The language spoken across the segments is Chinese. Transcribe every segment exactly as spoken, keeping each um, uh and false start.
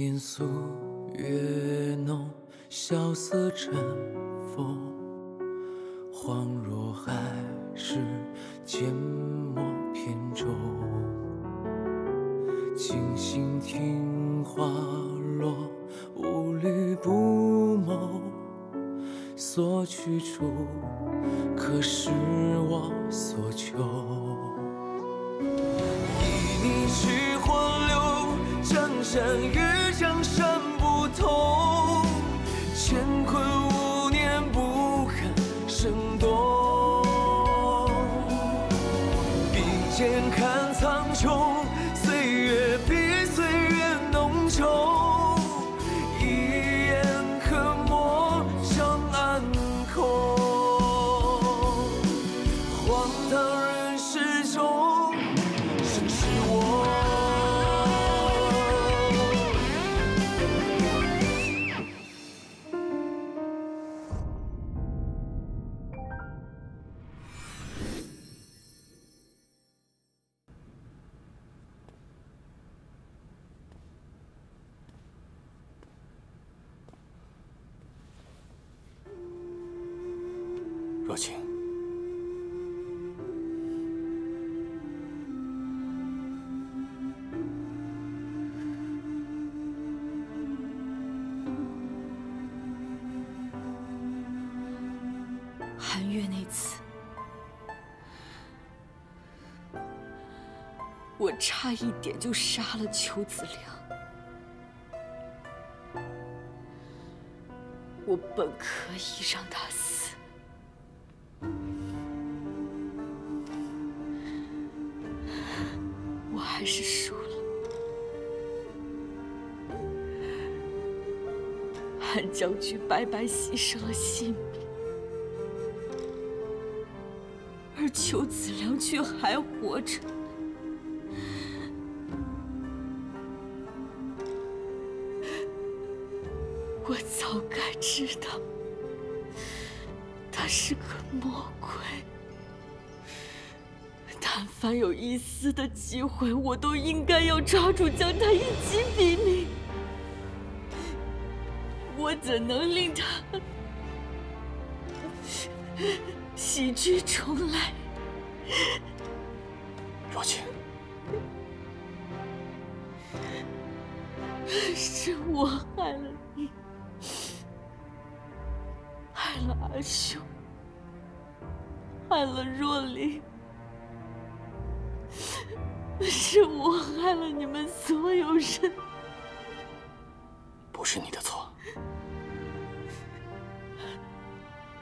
烟宿月浓，萧瑟尘封，恍若海市缄默片中。静心听花落，无虑不谋。所去处，可是我所求？以你去荒流，江山与江山不同。乾坤五年不肯生动，并肩看苍穹。 若晴，寒月那次，我差一点就杀了邱子良，我本可以让他死。 还是输了，韩将军白白牺牲了性命，而邱子良却还活着。我早该知道，他是个魔鬼。 但凡有一丝的机会，我都应该要抓住，将他一击毙命。我怎能令他喜剧重来？若晴，是我害了你，害了阿兄，害了若琳。 是我害了你们所有人，不是你的错，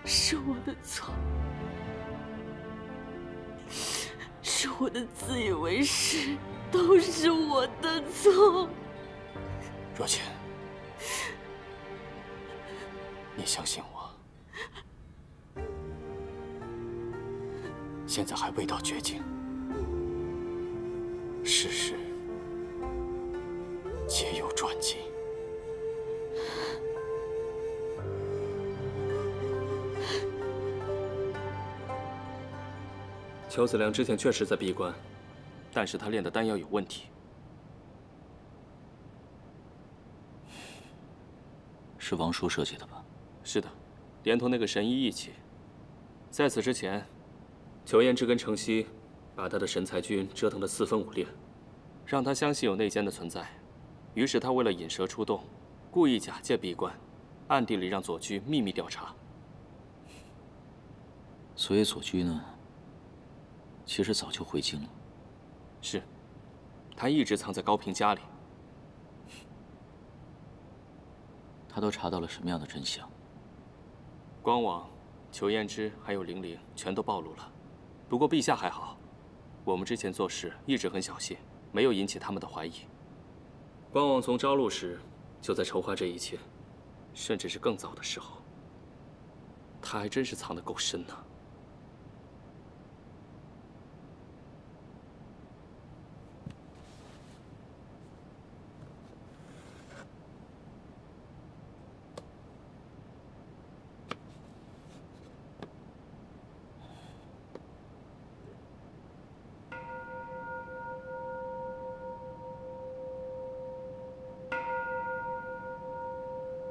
是我的错，是我的自以为是，都是我的错。若晴，你相信我，现在还未到绝境。 世事皆有转机，邱子良之前确实在闭关，但是他炼的丹药有问题。是王叔设计的吧？是的，连同那个神医一起。在此之前，裘燕之跟程曦。 把他的神裁军折腾得四分五裂，让他相信有内奸的存在。于是他为了引蛇出洞，故意假借闭关，暗地里让左居秘密调查。所以左居呢，其实早就回京了。是，他一直藏在高平家里。他都查到了什么样的真相？光网、裘燕之还有玲玲全都暴露了。不过陛下还好。 我们之前做事一直很小心，没有引起他们的怀疑。光望从招录时就在筹划这一切，甚至是更早的时候。他还真是藏得够深呢。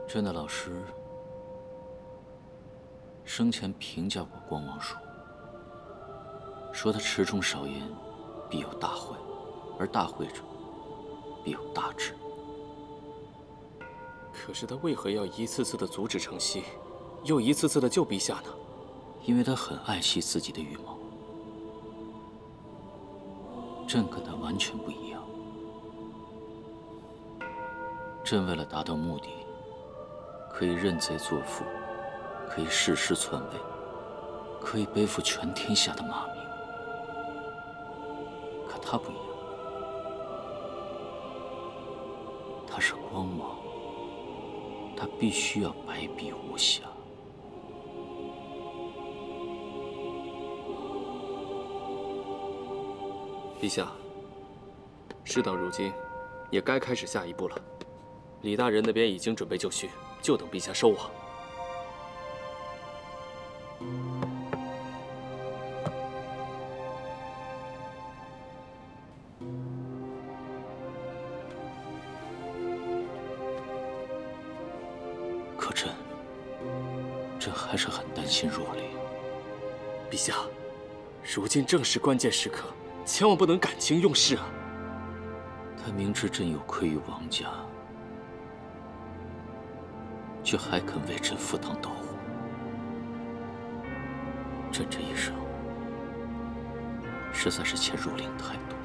朕的老师生前评价过光王叔，说他持中少言，必有大慧，而大慧者必有大智。可是他为何要一次次的阻止程曦，又一次次的救陛下呢？因为他很爱惜自己的羽毛。朕跟他完全不一样。 朕为了达到目的，可以认贼作父，可以誓师篡位，可以背负全天下的骂名。可他不一样，他是光王，他必须要白璧无瑕。陛下，事到如今，也该开始下一步了。 李大人那边已经准备就绪，就等陛下收网。可朕，朕还是很担心若琳。陛下，如今正是关键时刻，千万不能感情用事啊！他明知朕有愧于王家。 却还肯为朕赴汤蹈火，朕这一生实在是欠若琳太多。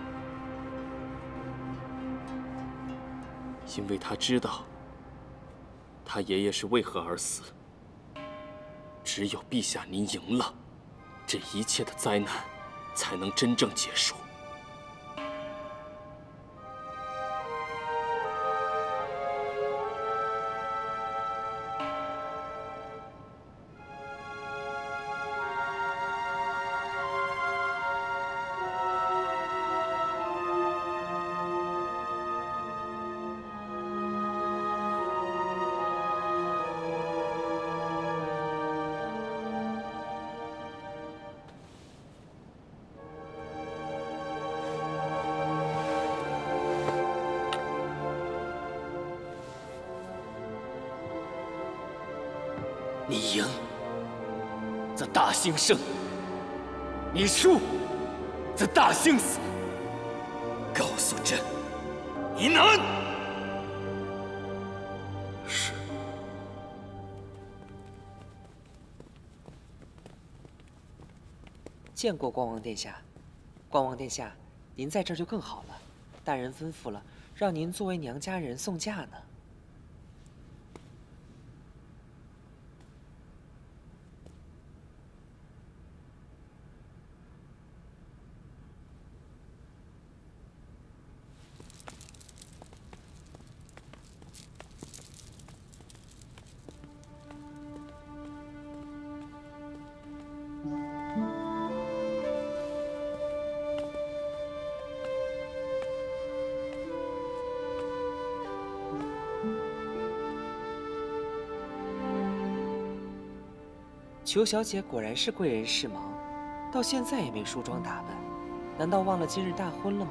因为他知道，他爷爷是为何而死。只有陛下您赢了，这一切的灾难才能真正结束。 你赢，则大兴盛；你输，则大兴死。告诉朕，你能。是。见过光王殿下，光王殿下，您在这儿就更好了。大人吩咐了，让您作为娘家人送嫁呢。 裘小姐果然是贵人世忙，到现在也没梳妆打扮，难道忘了今日大婚了吗？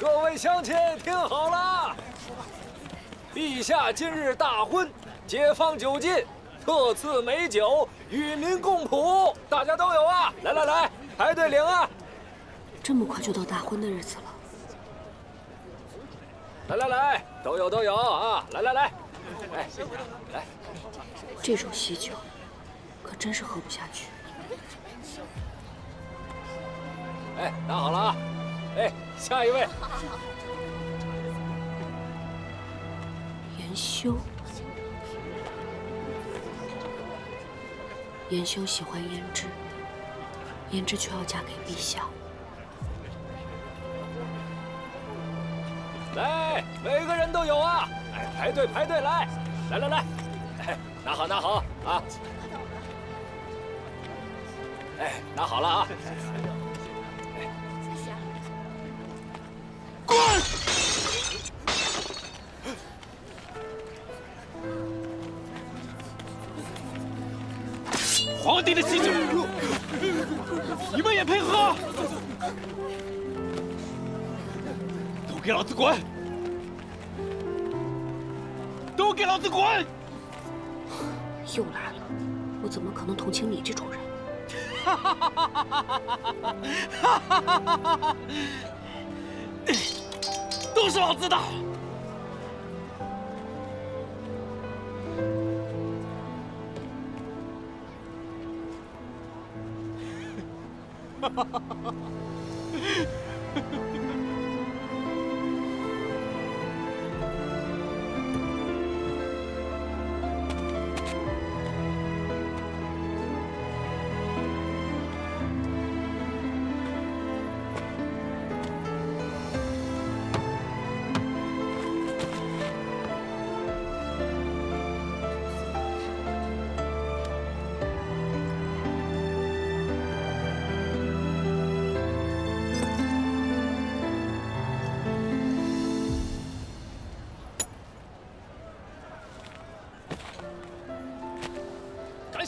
各位乡亲。 听好了，陛下今日大婚，解放九禁，特赐美酒，与民共谱，大家都有啊！来来来，排队领啊！这么快就到大婚的日子了。来来来，都有都有啊！来来来，哎，来，这种喜酒，可真是喝不下去。哎，拿好了啊！哎，下一位。 严修，严修喜欢胭脂，胭脂却要嫁给陛下。来，每个人都有啊！哎，排队排队来，来来来，哎，拿好拿好啊！哎，拿好了啊！哎，皇帝的喜酒，你们也配喝？都给老子滚！都给老子滚！又来了，我怎么可能同情你这种人？ 哈哈哈哈哈哈！哈哈哈哈哈哈！哈哈！都是老子的。哈哈哈哈！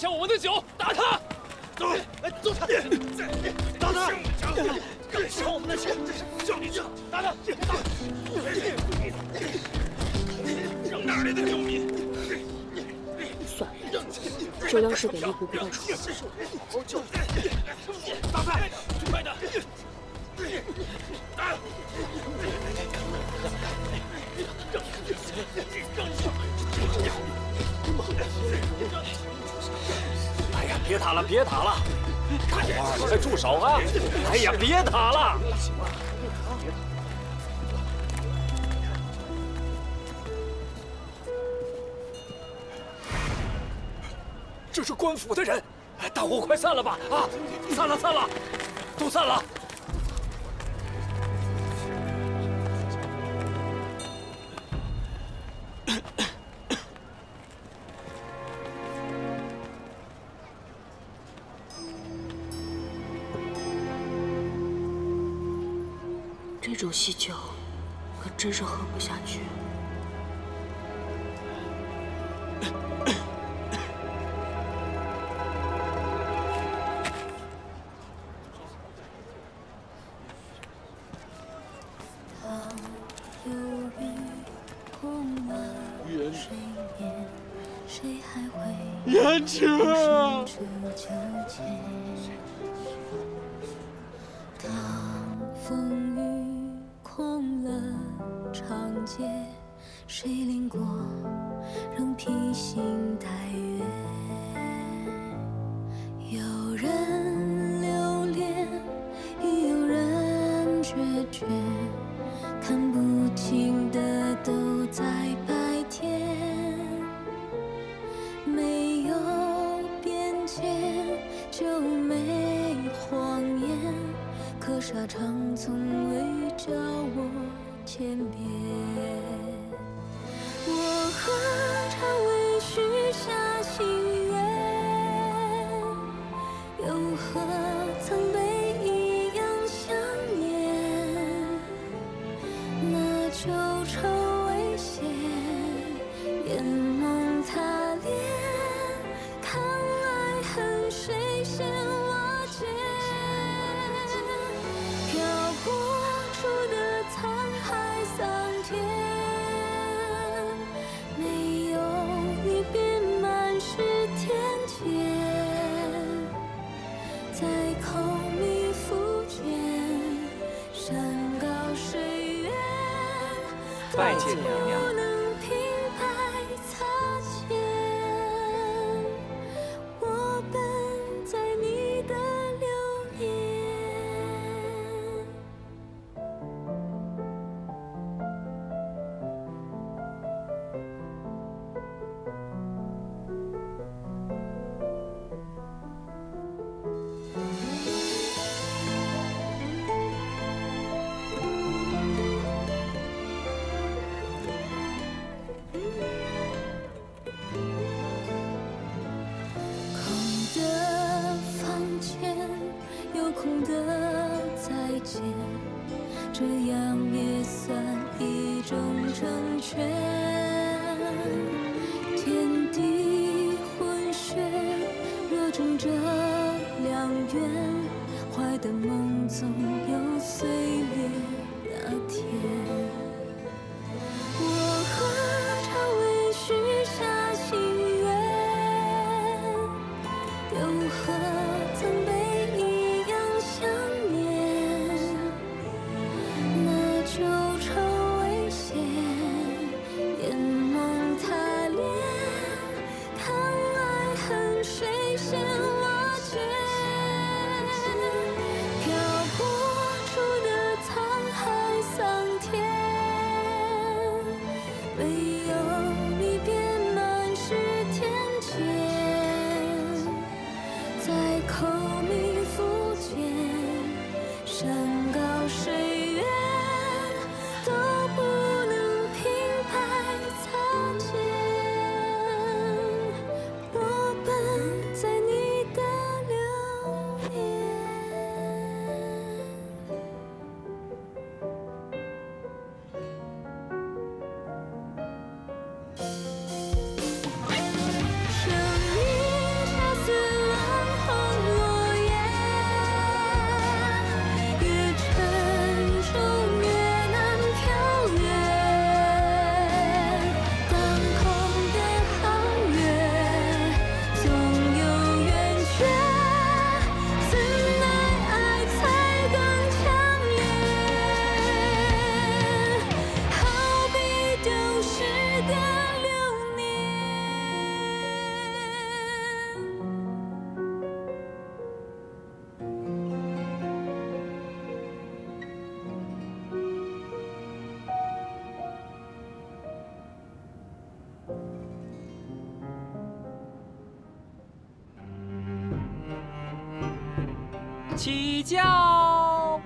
抢我们的酒，打他！走，哎，揍他！打他！敢抢我们的酒，叫你去打他！打！扔哪来的刁民？算了，这要是给吏部不到处，好好教训。打他！快点！打！哎呀，别打了，别打了！花儿，你快住手啊！哎呀，别打了！这是官府的人，大伙快散了吧！啊，散了，散了，都散了。 这种喜酒，可真是喝不下去。 拜见娘娘。起叫。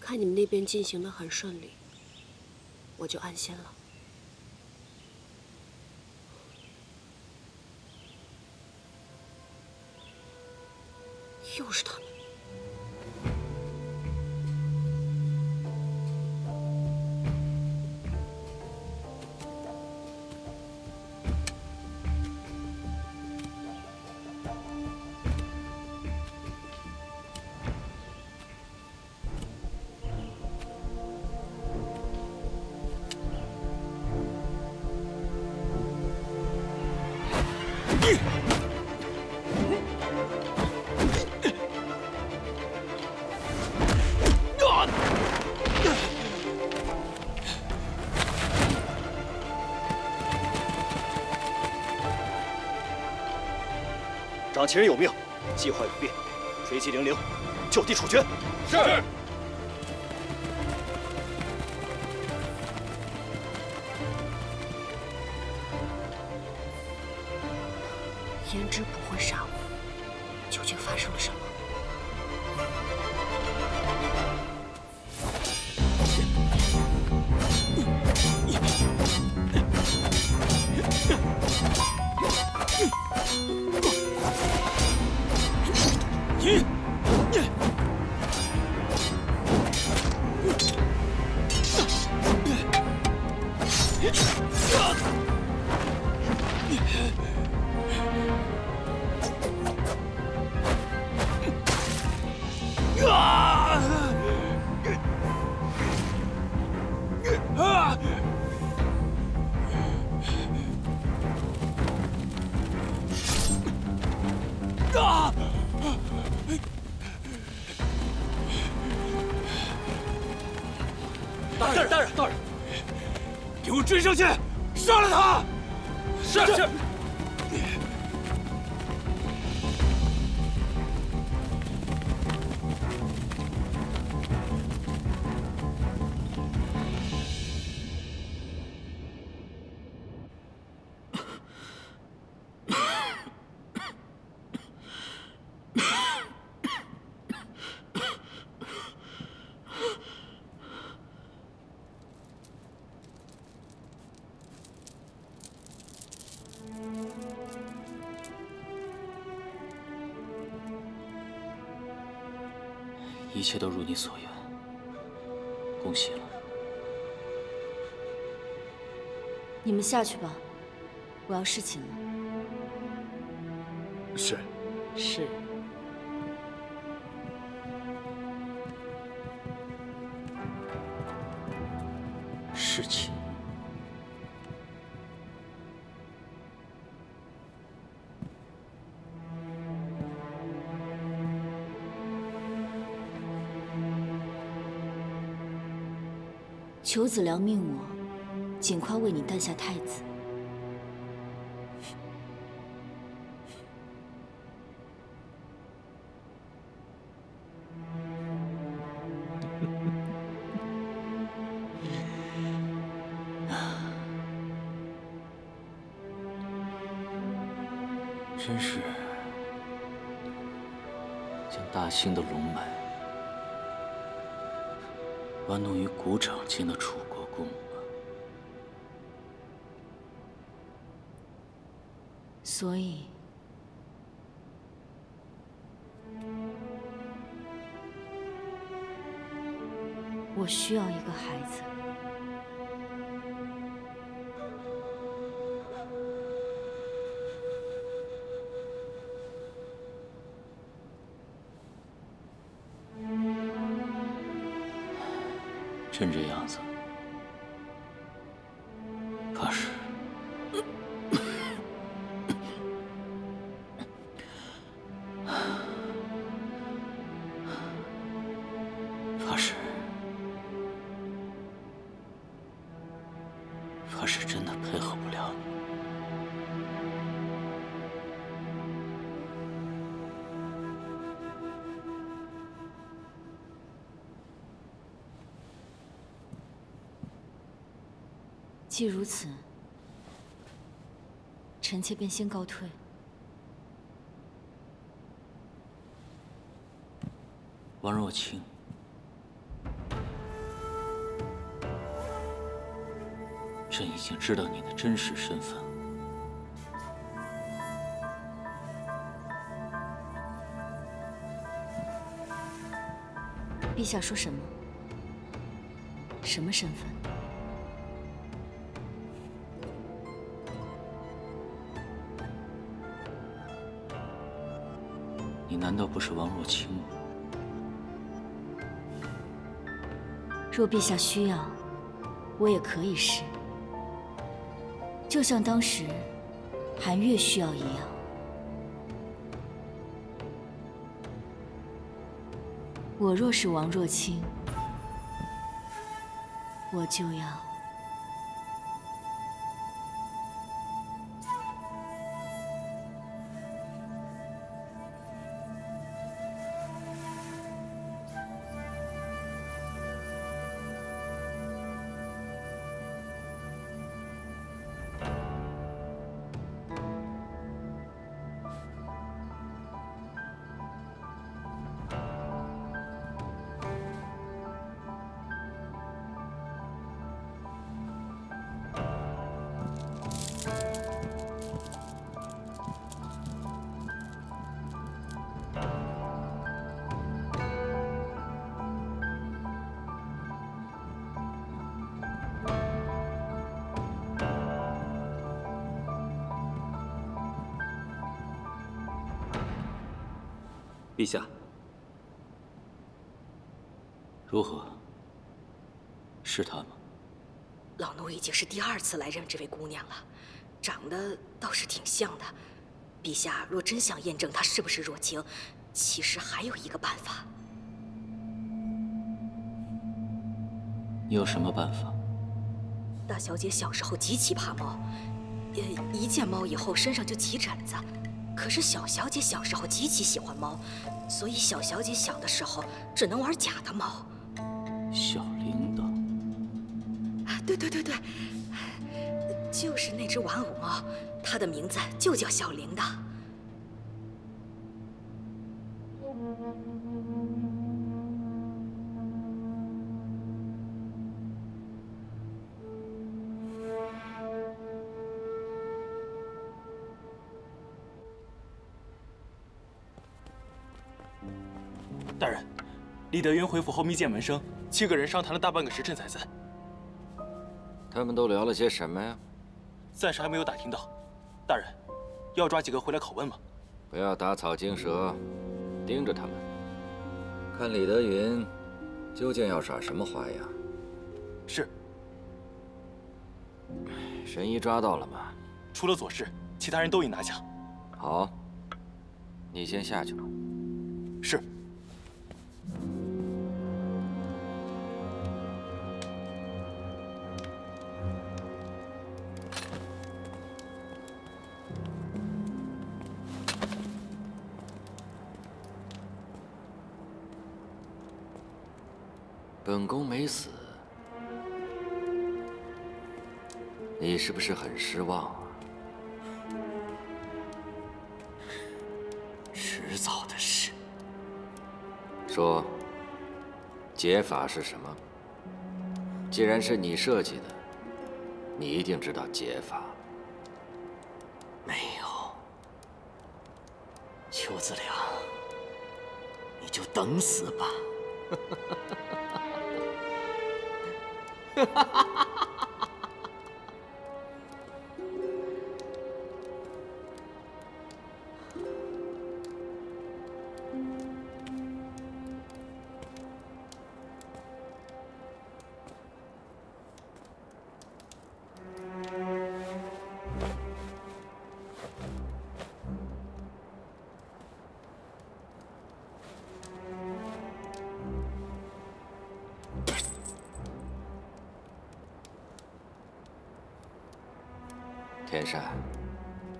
看你们那边进行的很顺利，我就安心了。又是他们！长其人有命，计划有变，追击零零，就地处决。是。颜之不会杀我，究竟发生了什么？追上去，杀了他！是是。一切都如你所愿，恭喜了。你们下去吧，我要侍寝了。是。是。侍寝。求子良命我，尽快为你诞下太子。真是将大兴的龙脉。 玩弄于股掌间的楚国公啊！所以，我需要一个孩子。成这样子，怕是怕是怕是真的配合不了你。 既如此，臣妾便先告退。王若卿，朕已经知道你的真实身份，陛下说什么？什么身份？ 你难道不是王若卿吗？若陛下需要，我也可以是。就像当时韩月需要一样。我若是王若卿，我就要。 陛下，如何？是她吗？老奴已经是第二次来认这位姑娘了，长得倒是挺像的。陛下若真想验证她是不是若晴，其实还有一个办法。你有什么办法？大小姐小时候极其怕猫，呃，一见猫以后身上就起疹子。 可是小小姐小时候极其喜欢猫，所以小小姐小的时候只能玩假的猫。小铃铛。啊，对对对对，就是那只玩偶猫，它的名字就叫小铃铛。大人，李德云回府后密见闻声，七个人商谈了大半个时辰才散。他们都聊了些什么呀？暂时还没有打听到。大人，要抓几个回来拷问吗？不要打草惊蛇，盯着他们，看李德云究竟要耍什么花样。是。神医抓到了吗？除了左氏，其他人都已拿下。好，你先下去吧。是。 本宫没死，你是不是很失望啊？迟早的事。说，解法是什么？既然是你设计的，你一定知道解法。没有，邱子良，你就等死吧。天山，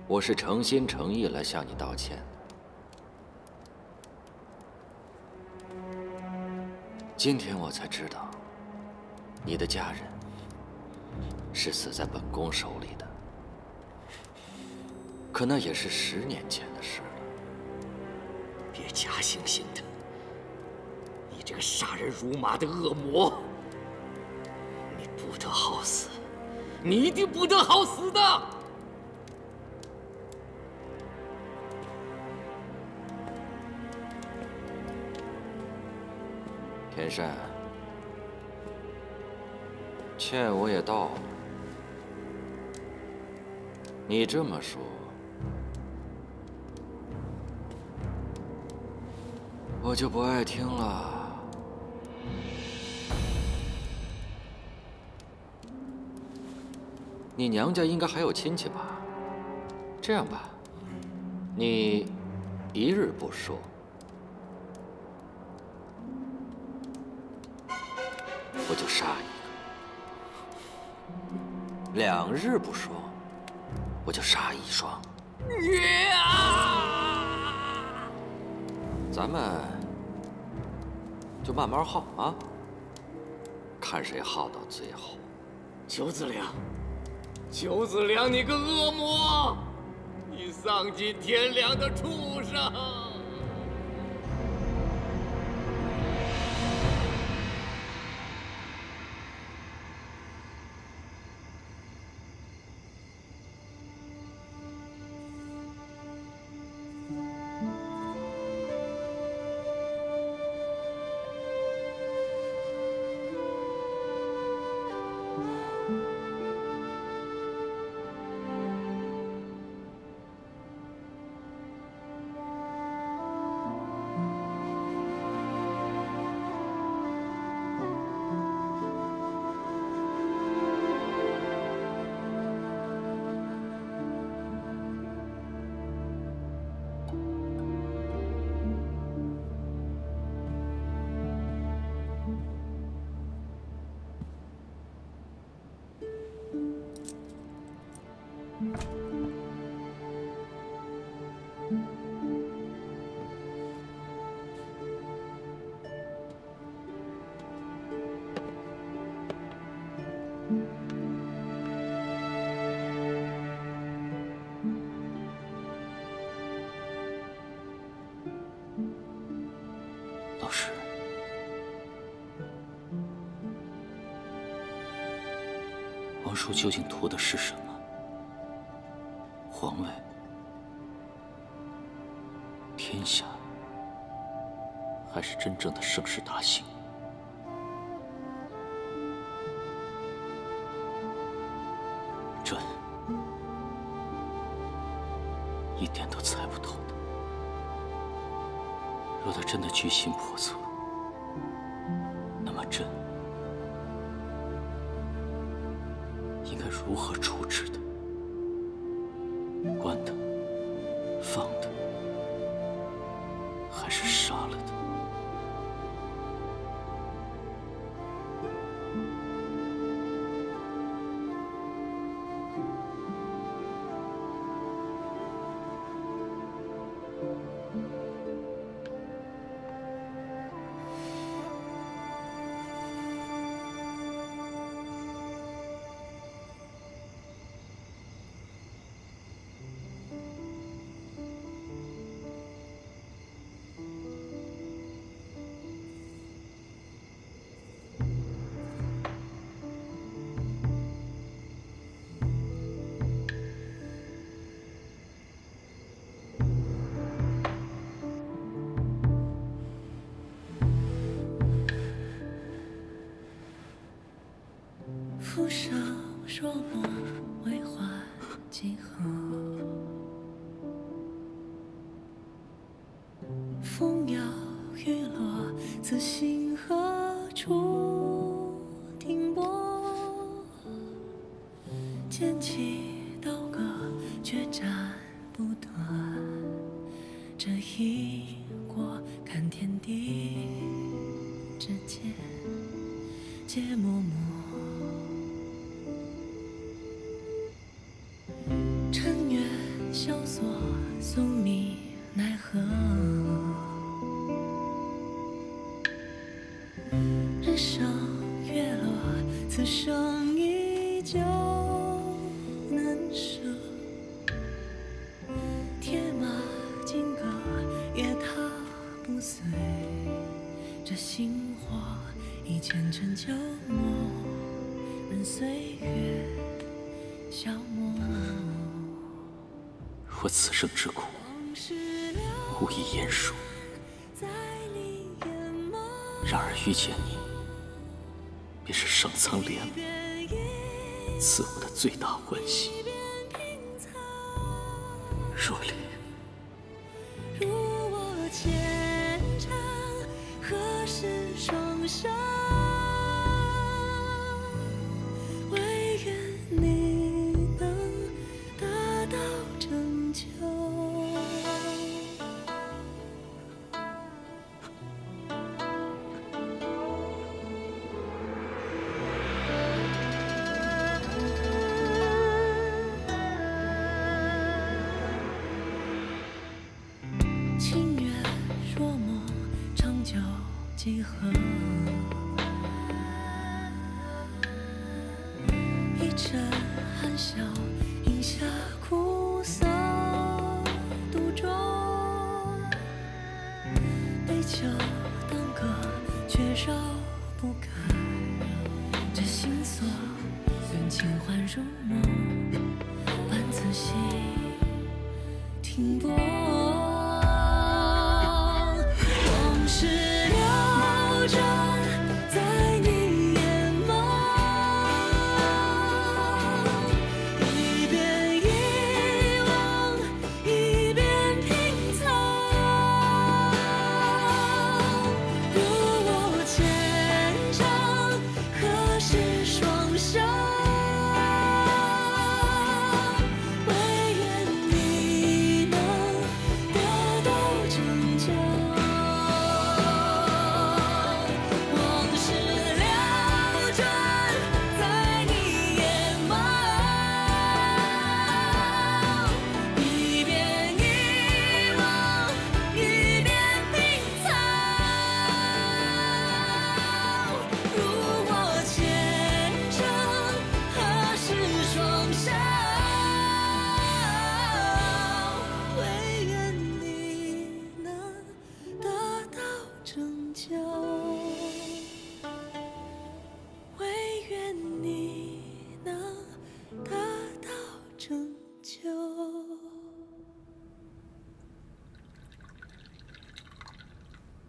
我是诚心诚意来向你道歉。今天我才知道，你的家人是死在本宫手里的。可那也是十年前的事了。别假惺惺的，你这个杀人如麻的恶魔，你不得好死！ 你一定不得好死的！天山，歉我也到了。你这么说，我就不爱听了。 你娘家应该还有亲戚吧？这样吧，你一日不说，我就杀一个；两日不说，我就杀一双。咱们就慢慢耗啊，看谁耗到最后。九子良。 九子良，你个恶魔！你丧尽天良的畜生！皇叔究竟图的是什么？皇位、天下，还是真正的盛世大兴？朕一点都猜不透的。若他真的居心叵测，那么朕。 如何处置的？关的、放的，还是杀了的？浮生若梦，为幻几何？风摇雨落，此心何处停泊？剑起刀割，却斩不断这一过，看天地之间，皆默默。 Thank you. 萧索送你奈何？日升月落，此生依旧难舍。铁马金戈也踏不碎，这心火已前尘旧梦，任岁月消磨。 我此生之苦，无以言述。然而遇见你，便是上苍怜悯，赐我的最大欢喜。若离。 几何？一阵含笑，饮下苦涩独酌。杯酒当歌，却绕不开这心锁。愿情幻如梦，伴此心停泊。往事。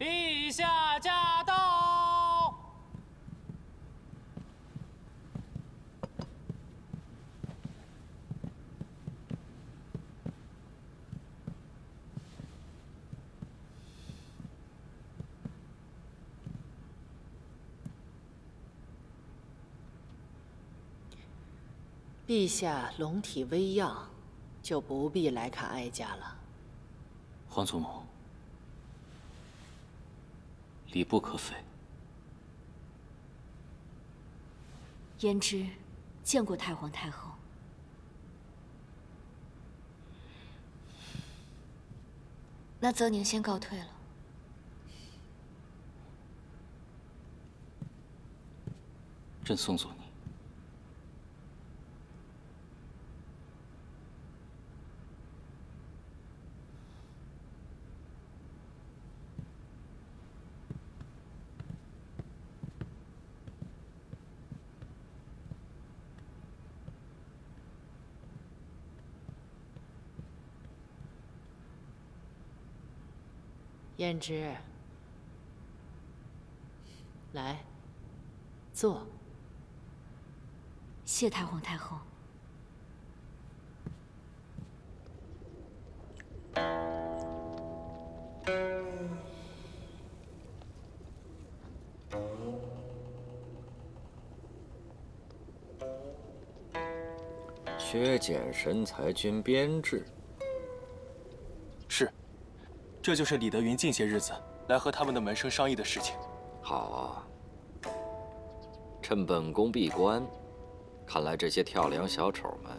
陛下驾到！陛下龙体微恙，就不必来看哀家了。皇祖母。 礼不可废。言之，见过太皇太后。那泽宁先告退了。朕送送你。燕之，来，坐。谢太皇太后。削减神裁军编制。 这就是李德云近些日子来和他们的门生商议的事情。好啊，趁本宫闭关，看来这些跳梁小丑们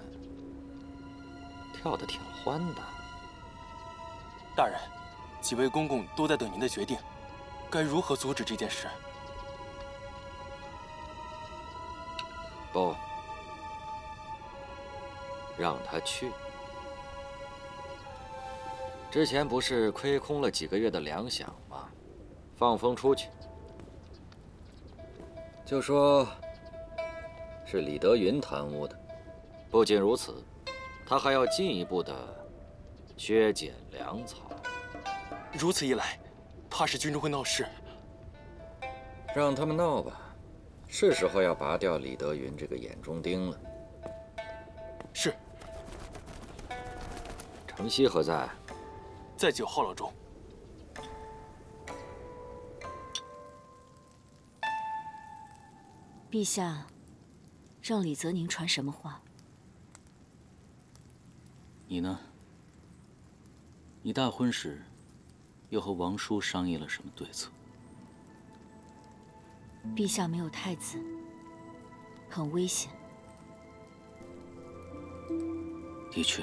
跳得挺欢的。大人，几位公公都在等您的决定，该如何阻止这件事？不，让他去。之前不是亏空了几个月的粮饷吗？放风出去，就说是李德云贪污的。不仅如此，他还要进一步的削减粮草。如此一来，怕是军中会闹事。让他们闹吧，是时候要拔掉李德云这个眼中钉了。是。程曦何在？ 在九号楼中。陛下，让李泽宁传什么话？你呢？你大婚时又和王叔商议了什么对策？陛下没有太子，很危险。的确。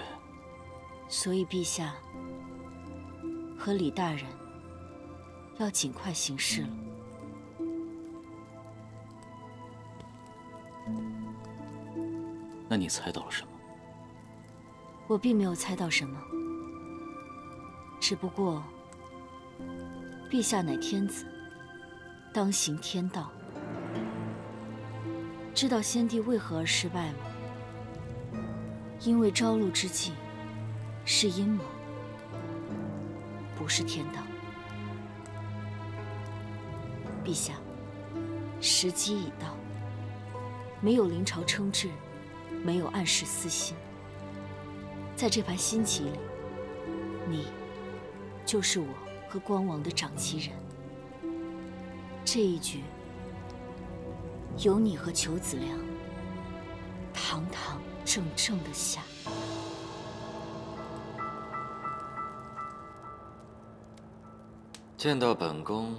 所以，陛下。 和李大人要尽快行事了。那你猜到了什么？我并没有猜到什么，只不过，陛下乃天子，当行天道。知道先帝为何而失败吗？因为朝露之际是阴谋。 不是天道，陛下，时机已到。没有临朝称制，没有暗示私心，在这盘新棋里，你就是我和光王的掌棋人。这一局，由你和裘子良堂堂正正的下。 见到本宫，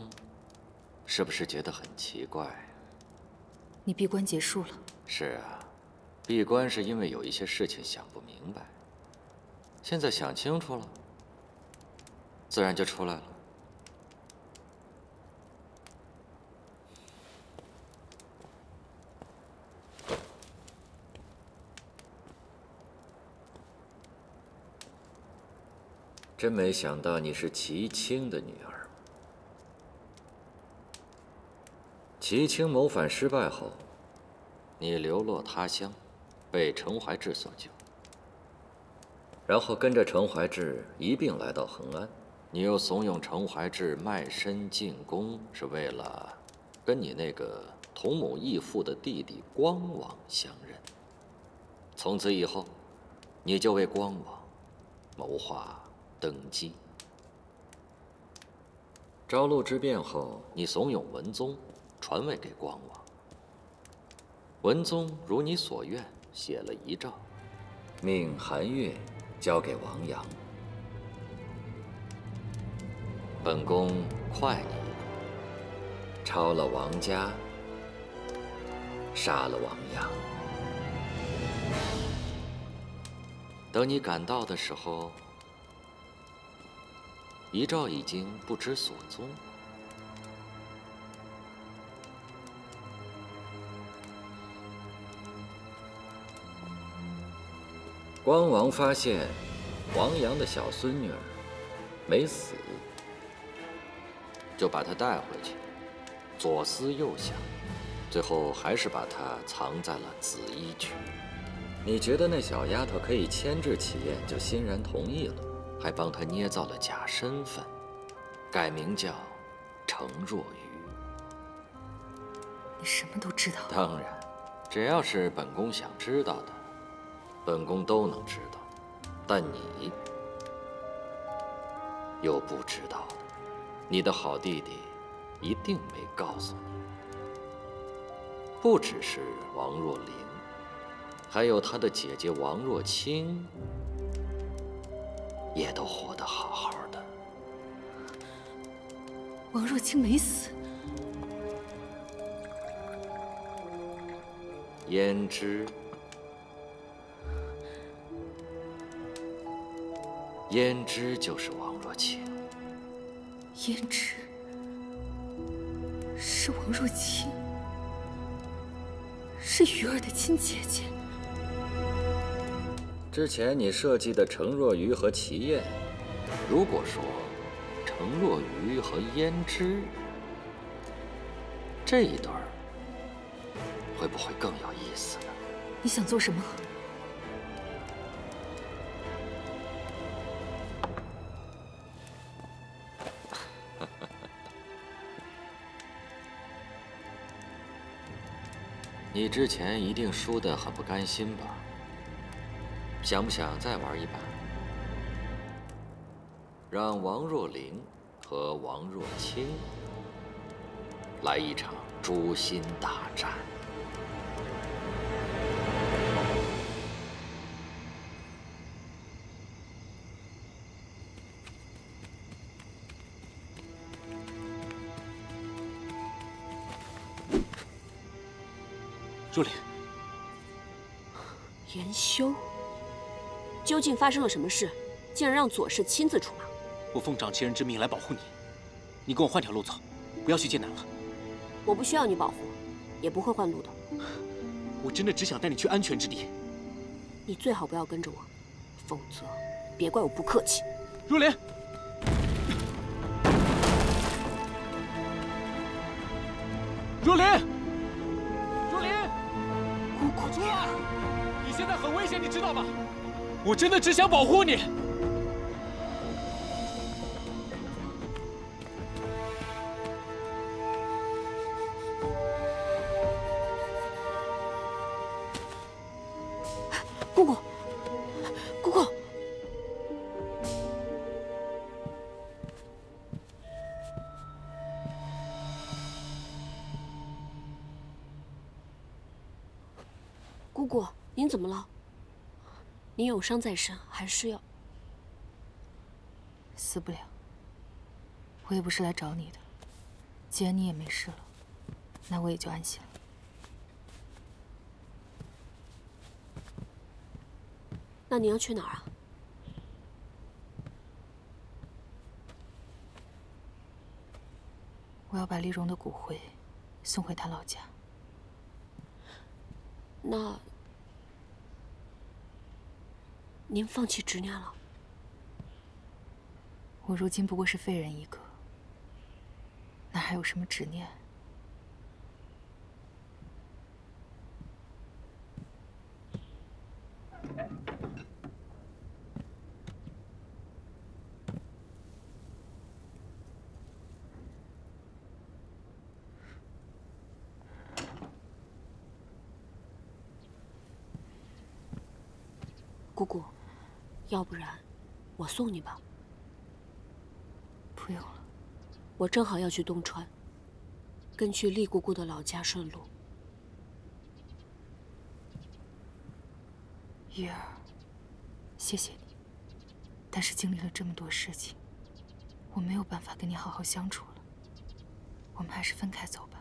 是不是觉得很奇怪啊？你闭关结束了？是啊，闭关是因为有一些事情想不明白，现在想清楚了，自然就出来了。真没想到你是齐青的女儿。 齐青谋反失败后，你流落他乡，被程怀志所救，然后跟着程怀志一并来到恒安。你又怂恿程怀志卖身进宫，是为了跟你那个同母异父的弟弟光王相认。从此以后，你就为光王谋划登基。朝露之变后，你怂恿文宗。 传位给光王，文宗如你所愿写了遗诏，命韩月交给王阳。本宫快你一步，抄了王家，杀了王阳。等你赶到的时候，遗诏已经不知所踪。 光王发现，王阳的小孙女儿没死，就把她带回去，左思右想，最后还是把她藏在了紫衣区。你觉得那小丫头可以牵制齐燕，就欣然同意了，还帮她捏造了假身份，改名叫程若愚。你什么都知道？当然，只要是本宫想知道的。 本宫都能知道，但你又不知道的，你的好弟弟一定没告诉你。不只是王若琳，还有她的姐姐王若清，也都活得好好的。王若清没死，胭脂。胭脂就是王若琴。胭脂是王若琴，是鱼儿的亲姐姐。之前你设计的程若愚和齐燕，如果说程若愚和胭脂这一对儿，会不会更有意思呢？你想做什么？ 你之前一定输得很不甘心吧？想不想再玩一把？让王若琳和王若卿来一场诛心大战。若琳，严修，究竟发生了什么事，竟然让左氏亲自出马？我奉掌旗人之命来保护你，你跟我换条路走，不要去剑南了。我不需要你保护，也不会换路的。我真的只想带你去安全之地。你最好不要跟着我，否则别怪我不客气。若琳。 若琳，若琳，姑姑出来！你现在很危险，你知道吗？我真的只想保护你。姑姑，姑姑，您怎么了？您有伤在身，还是要死不了。我也不是来找你的，既然你也没事了，那我也就安心了。那你要去哪儿啊？我要把丽蓉的骨灰送回她老家。那。 您放弃执念了。我如今不过是废人一个，哪还有什么执念？姑姑。 要不然，我送你吧。不用了，我正好要去东川，跟去厉姑姑的老家顺路。玉儿，谢谢你，但是经历了这么多事情，我没有办法跟你好好相处了。我们还是分开走吧。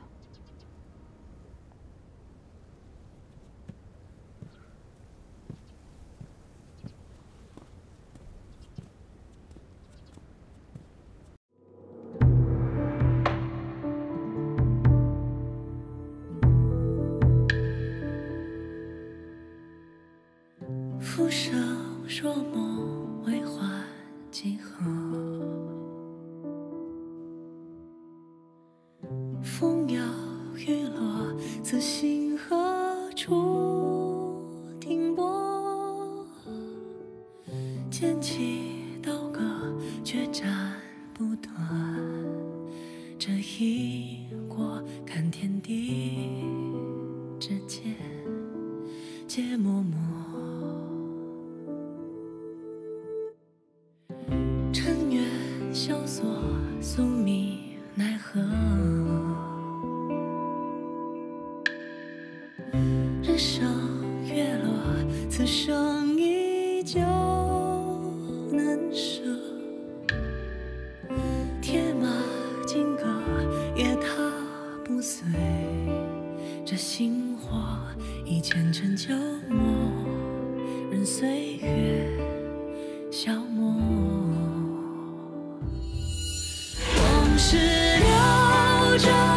前尘旧梦，任岁月消磨。往事流转。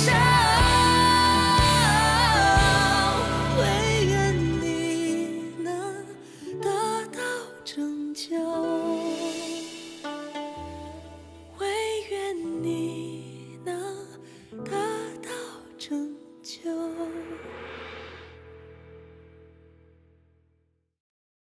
下。